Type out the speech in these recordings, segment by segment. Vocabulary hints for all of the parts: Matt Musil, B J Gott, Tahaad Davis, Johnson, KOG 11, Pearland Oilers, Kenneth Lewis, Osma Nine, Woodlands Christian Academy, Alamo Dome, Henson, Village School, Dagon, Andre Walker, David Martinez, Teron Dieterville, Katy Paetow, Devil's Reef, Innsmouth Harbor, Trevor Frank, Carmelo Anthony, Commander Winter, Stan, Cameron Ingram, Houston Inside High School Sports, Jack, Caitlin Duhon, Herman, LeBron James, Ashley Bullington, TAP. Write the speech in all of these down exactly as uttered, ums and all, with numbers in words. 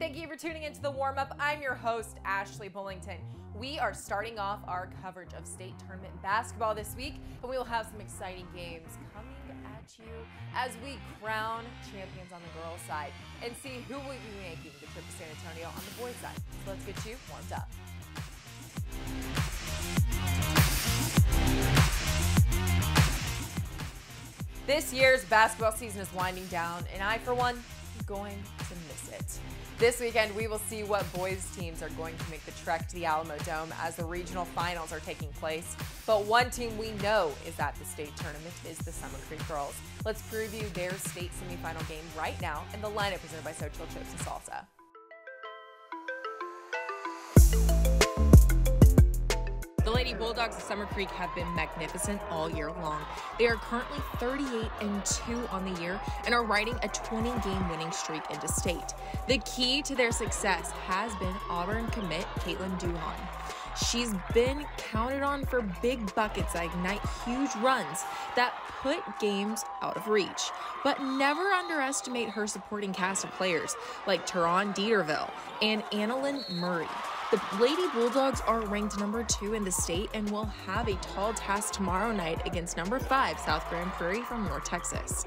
thank you for tuning into the warm-up. I'm your host, Ashley Bullington. We are starting off our coverage of state tournament basketball this week, and we will have some exciting games coming at you as we crown champions on the girls' side and see who will be making the trip to San Antonio on the boys' side. So let's get you warmed up. This year's basketball season is winding down, and I, for one, am going to miss it. This weekend, we will see what boys teams are going to make the trek to the Alamo Dome as the regional finals are taking place. But one team we know is at the state tournament is the Summer Creek girls. Let's preview their state semifinal game right now, and the lineup presented by So Chill Chips and Salsa. The Lady Bulldogs of Summer Creek have been magnificent all year long. They are currently thirty-eight and two on the year and are riding a twenty game winning streak into state. The key to their success has been Auburn commit Caitlin Duhon. She's been counted on for big buckets that ignite huge runs that put games out of reach. But never underestimate her supporting cast of players like Teron Dieterville and Annalyn Murray. The Lady Bulldogs are ranked number two in the state and will have a tall task tomorrow night against number five South Grand Prairie from North Texas.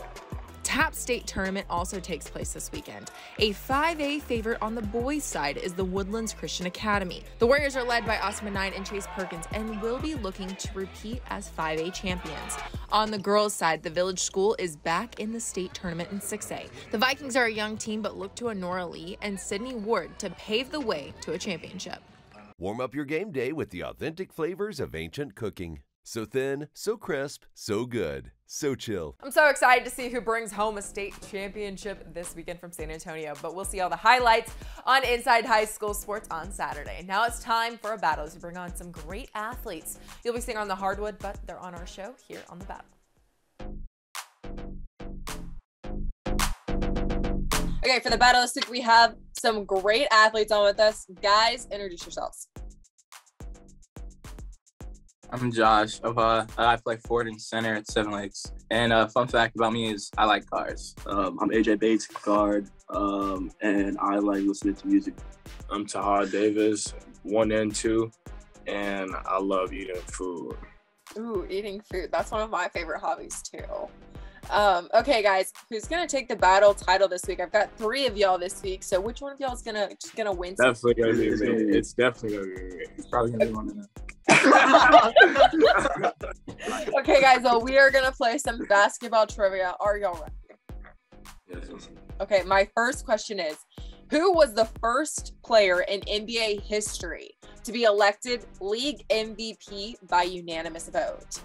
TAP State Tournament also takes place this weekend. A five A favorite on the boys' side is the Woodlands Christian Academy. The Warriors are led by Osma Nine and Chase Perkins and will be looking to repeat as five A champions. On the girls' side, the Village School is back in the state tournament in six A. The Vikings are a young team but look to Anora Lee and Sydney Ward to pave the way to a championship. Warm up your game day with the authentic flavors of ancient cooking. So thin, so crisp, so good, so chill. I'm so excited to see who brings home a state championship this weekend from San Antonio, but we'll see all the highlights on Inside High School Sports on Saturday. Now it's time for a battle as we bring on some great athletes. You'll be seeing on the hardwood, but they're on our show here on The Battle. Okay, for The Battle this week, we have some great athletes on with us. Guys, introduce yourselves. I'm Josh. Uh, I play forward and center at Seven Lakes. And a uh, fun fact about me is I like cars. Um, I'm A J Bates, guard, um, and I like listening to music. I'm Tahaad Davis, one and two, and I love eating food. Ooh, eating food. That's one of my favorite hobbies, too. Um, okay, guys, who's going to take the battle title this week? I've got three of y'all this week, so which one of y'all is going to gonna win? Definitely going to be me. It's definitely going to be me. It's probably going to be one of them. Okay, guys, so we are gonna play some basketball trivia. Are y'all ready? Yes. Okay, my first question is, who was the first player in N B A history to be elected league M V P by unanimous vote?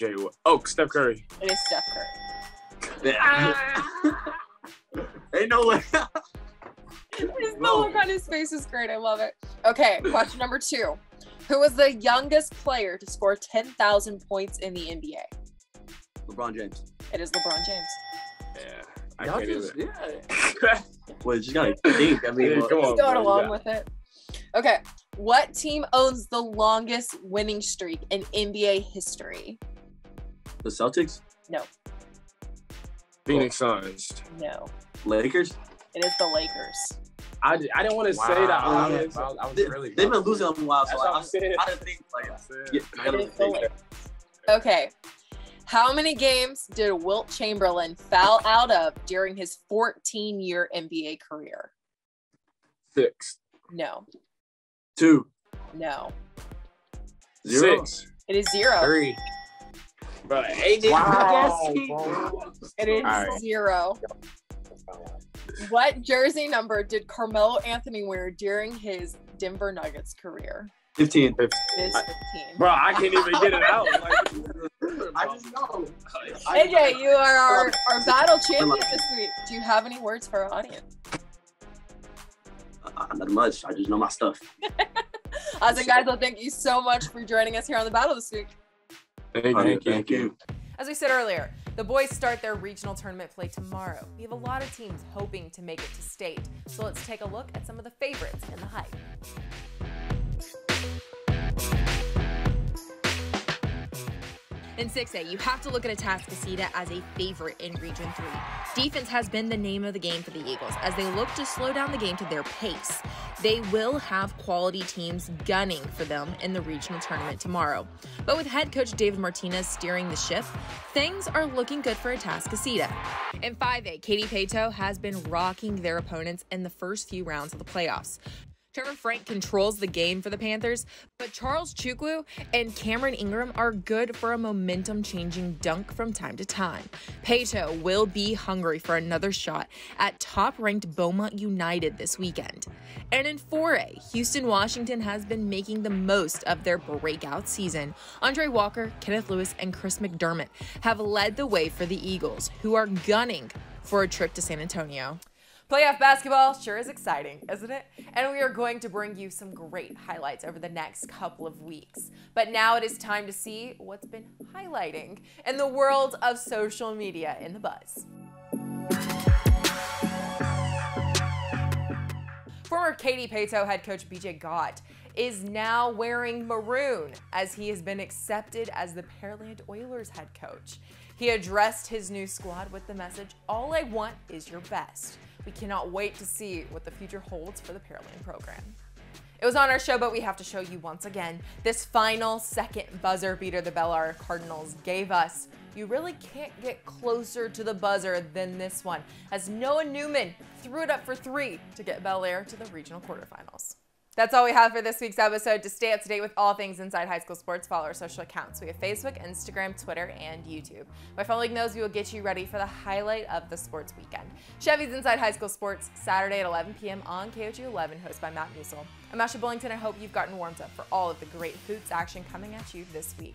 Jay Oh, Steph Curry. It is Steph Curry. Ah! Ain't no way. There's no look on his face is great. I love it. Okay, question number two. Who was the youngest player to score ten thousand points in the N B A? LeBron James. It is LeBron James. Yeah, I can't just, do it. Yeah. Well, you just gotta think. I mean, come on, going along with it. Okay, what team owns the longest winning streak in N B A history? The Celtics? No. Phoenix Suns? No. Lakers? It is the Lakers. I, I didn't want to wow. say that. I was, I was, I was they, really they've been losing a while, so I, I, I didn't think like yeah, I didn't think that. Okay. How many games did Wilt Chamberlain foul out of during his fourteen year N B A career? Six. No. Two. No. Zero. Six. It is zero. Three. But eight. Wow. It is right. zero. What jersey number did Carmelo Anthony wear during his Denver Nuggets career? fifteen. fifteen. It's fifteen. I, bro, I can't even get it out. Like, I just know. A J, you are our, our battle champion this week. Do you have any words for our audience? Uh, not much. I just know my stuff. Awesome, guys. Well, thank you so much for joining us here on The Battle this week. Thank you. Right, thank you. As we said earlier, the boys start their regional tournament play tomorrow. We have a lot of teams hoping to make it to state, so let's take a look at some of the favorites in the hype. In six A, you have to look at Atascocita as a favorite in Region three. Defense has been the name of the game for the Eagles as they look to slow down the game to their pace. They will have quality teams gunning for them in the regional tournament tomorrow. But with head coach David Martinez steering the ship, things are looking good for Atascocita. In five A, Katy Paetow has been rocking their opponents in the first few rounds of the playoffs. Trevor Frank controls the game for the Panthers, but Charles Chukwu and Cameron Ingram are good for a momentum-changing dunk from time to time. Paetow will be hungry for another shot at top-ranked Beaumont United this weekend. And in four A, Houston Washington has been making the most of their breakout season. Andre Walker, Kenneth Lewis, and Chris McDermott have led the way for the Eagles, who are gunning for a trip to San Antonio. Playoff basketball sure is exciting, isn't it? And we are going to bring you some great highlights over the next couple of weeks. But now it is time to see what's been highlighting in the world of social media in the buzz. Former Katy Paetow head coach B J Gott is now wearing maroon as he has been accepted as the Pearland Oilers head coach. He addressed his new squad with the message, "All I want is your best." We cannot wait to see what the future holds for the Pearland program. It was on our show, but we have to show you once again this final second buzzer beater the Bel Air Cardinals gave us. You really can't get closer to the buzzer than this one, as Noah Newman threw it up for three to get Bel Air to the regional quarterfinals. That's all we have for this week's episode. To stay up to date with all things inside high school sports, follow our social accounts. We have Facebook, Instagram, Twitter, and YouTube. By following those, we will get you ready for the highlight of the sports weekend. Chevy's Inside High School Sports, Saturday at eleven p m on K O G eleven, hosted by Matt Musil. I'm Ashley Bullington. I hope you've gotten warmed up for all of the great hoops action coming at you this week.